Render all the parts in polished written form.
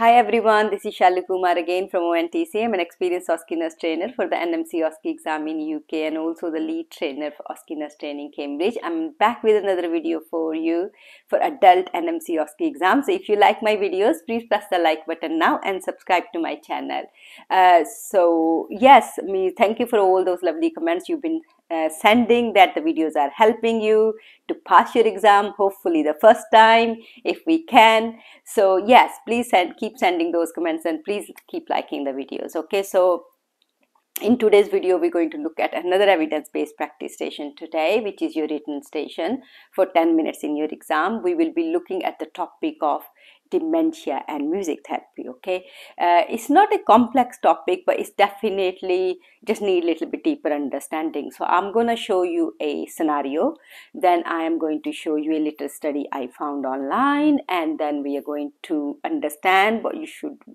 Hi everyone, this is Shalu Kumar again from ONTC. I'm an experienced OSCE nurse trainer for the NMC OSCE exam in UK and also the lead trainer for OSCE nurse training Cambridge. I'm back with another video for you for adult NMC OSCE exam. So if you like my videos, please press the like button now and subscribe to my channel. Thank you for all those lovely comments you've been sending, that the videos are helping you to pass your exam, hopefully the first time if we can. So yes, please keep sending those comments and please keep liking the videos. Okay, so in today's video we're going to look at another evidence-based practice station today, which is your written station for 10 minutes in your exam. We will be looking at the topic of dementia and music therapy. Okay, it's not a complex topic, but it's definitely just need a little bit deeper understanding. So I'm gonna show you a scenario, then I am going to show you a little study I found online, and then we are going to understand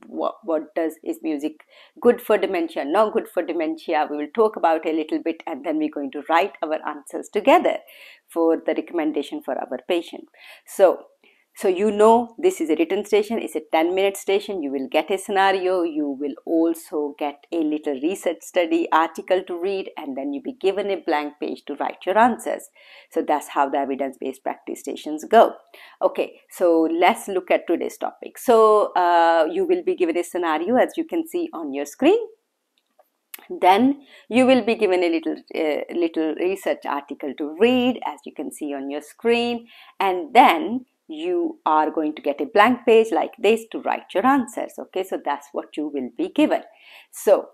what does is music good for dementia, not good for dementia. We will talk about a little bit, and then we're going to write our answers together for the recommendation for our patient. So you know, this is a written station, it's a 10-minute station, you will get a scenario, you will also get a little research study article to read, and then you'll be given a blank page to write your answers. So that's how the evidence-based practice stations go. Okay, so let's look at today's topic. So you will be given a scenario, as you can see on your screen. Then you will be given a little research article to read, as you can see on your screen, and then you are going to get a blank page like this to write your answers. Okay, so that's what you will be given. So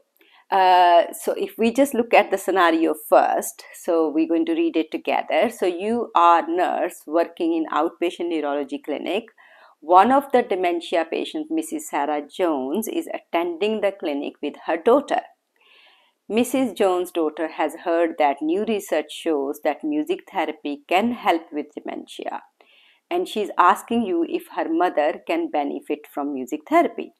so if we just look at the scenario first, so we're going to read it together. So you are a nurse working in outpatient neurology clinic. One of the dementia patients, Mrs. Sarah Jones, is attending the clinic with her daughter. Mrs. Jones' daughter has heard that new research shows that music therapy can help with dementia, and she's asking you if her mother can benefit from music therapy.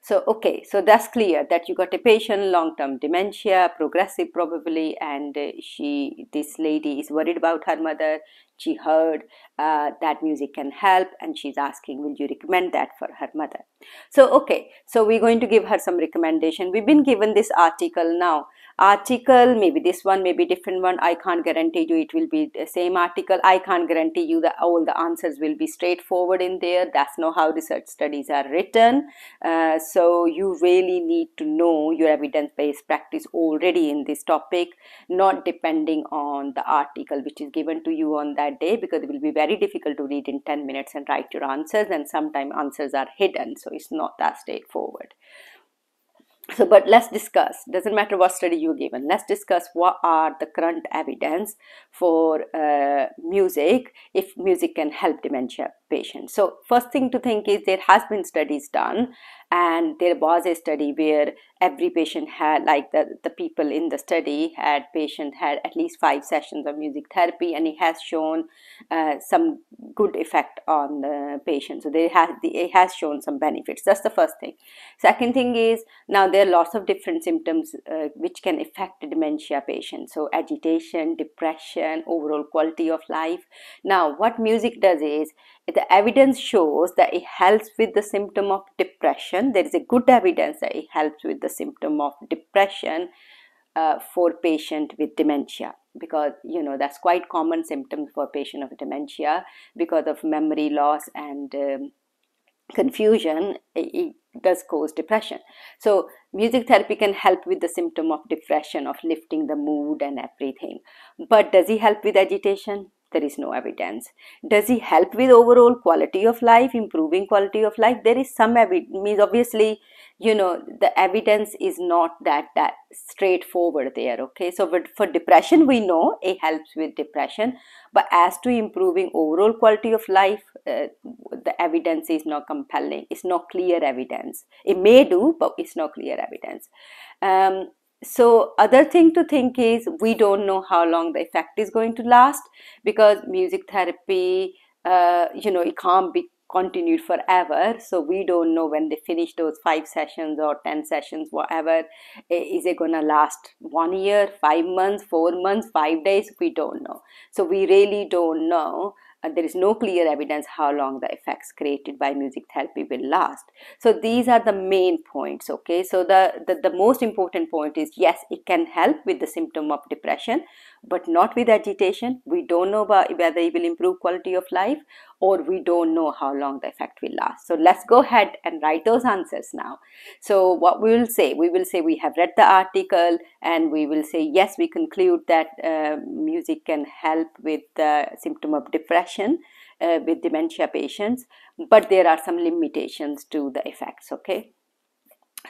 So, okay, so that's clear that you got a patient, long-term dementia, progressive probably, and this lady is worried about her mother. She heard that music can help, and she's asking, will you recommend that for her mother? So, okay, so we're going to give her some recommendation. We've been given this article now. Article, maybe this one, maybe different one. I can't guarantee you it will be the same article. I can't guarantee you that all the answers will be straightforward in there. That's not how research studies are written. So you really need to know your evidence-based practice already in this topic, not depending on the article which is given to you on that day, because it will be very difficult to read in 10 minutes and write your answers, and sometimes answers are hidden, so it's not that straightforward. So, but let's discuss, doesn't matter what study you're given, let's discuss what are the current evidence for music, if music can help dementia patients. So first thing to think is there has been studies done, and there was a study where every patient had, like the people in the study had, patient had at least 5 sessions of music therapy, and it has shown some good effect on the patient. So it has shown some benefits. That's the first thing. Second thing is, now there are lots of different symptoms which can affect dementia patients. So agitation, depression, overall quality of life. Now what music does is, the evidence shows that it helps with the symptom of depression. There is a good evidence that it helps with the symptom of depression for patient with dementia, because you know that's quite common symptom for patient of dementia because of memory loss and confusion. It does cause depression. So music therapy can help with the symptom of depression, of lifting the mood and everything. But does it help with agitation? There is no evidence. Does it help with overall quality of life, improving quality of life? There is some evidence. Means obviously, you know, the evidence is not that straightforward there. Okay, so but for depression, we know it helps with depression, but as to improving overall quality of life, the evidence is not compelling. It's not clear evidence. It may do, but it's not clear evidence. So other thing to think is, we don't know how long the effect is going to last, because music therapy, you know, it can't be continued forever. So we don't know when they finish those 5 sessions or 10 sessions, whatever. Is it gonna last 1 year, 5 months, 4 months, 5 days? We don't know. So we really don't know there is no clear evidence how long the effects created by music therapy will last. So these are the main points, okay? So the most important point is, yes, it can help with the symptom of depression, but not with agitation. We don't know whether it will improve quality of life, or we don't know how long the effect will last. So let's go ahead and write those answers now. So what we will say we have read the article, and we will say, yes, we conclude that music can help with the symptom of depression with dementia patients, but there are some limitations to the effects, okay?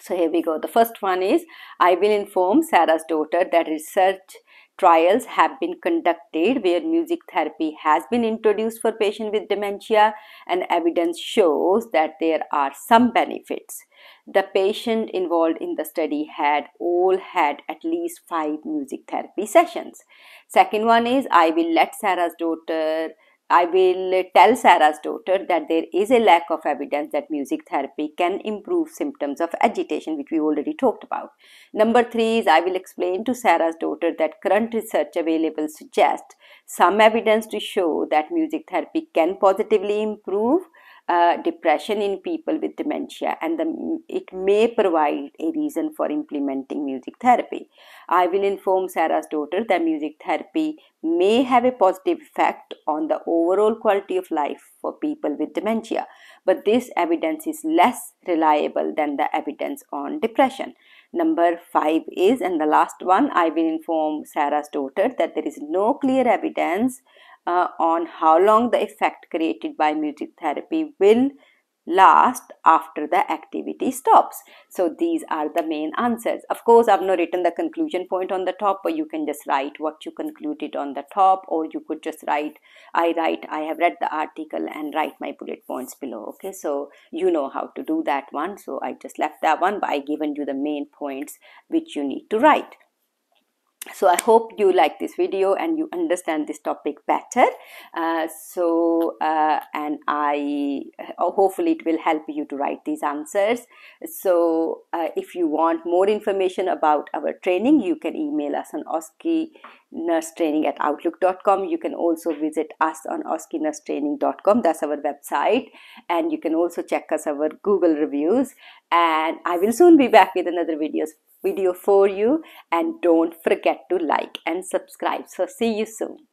So here we go. The first one is, I will inform Sarah's daughter that research trials have been conducted where music therapy has been introduced for patients with dementia, and evidence shows that there are some benefits. The patient involved in the study had all had at least 5 music therapy sessions. Second one is, I will tell Sarah's daughter that there is a lack of evidence that music therapy can improve symptoms of agitation, which we already talked about. Number 3 is, I will explain to Sarah's daughter that current research available suggests some evidence to show that music therapy can positively improve depression in people with dementia, and it may provide a reason for implementing music therapy. I will inform Sarah's daughter that music therapy may have a positive effect on the overall quality of life for people with dementia, but this evidence is less reliable than the evidence on depression. Number 5 is, and the last one, I will inform Sarah's daughter that there is no clear evidence on how long the effect created by music therapy will last after the activity stops. So these are the main answers. Of course, I've not written the conclusion point on the top, but you can just write what you concluded on the top, or you could just write, I have read the article, and write my bullet points below, okay? So you know how to do that one. So I just left that one, but I given you the main points which you need to write. So I hope you like this video and you understand this topic better. And I hopefully it will help you to write these answers. So if you want more information about our training, you can email us on oscenursetraining@outlook.com. You can also visit us on oscenursetraining.com. That's our website, and you can also check us our Google reviews. And I will soon be back with another video for you, and don't forget to like and subscribe. So see you soon.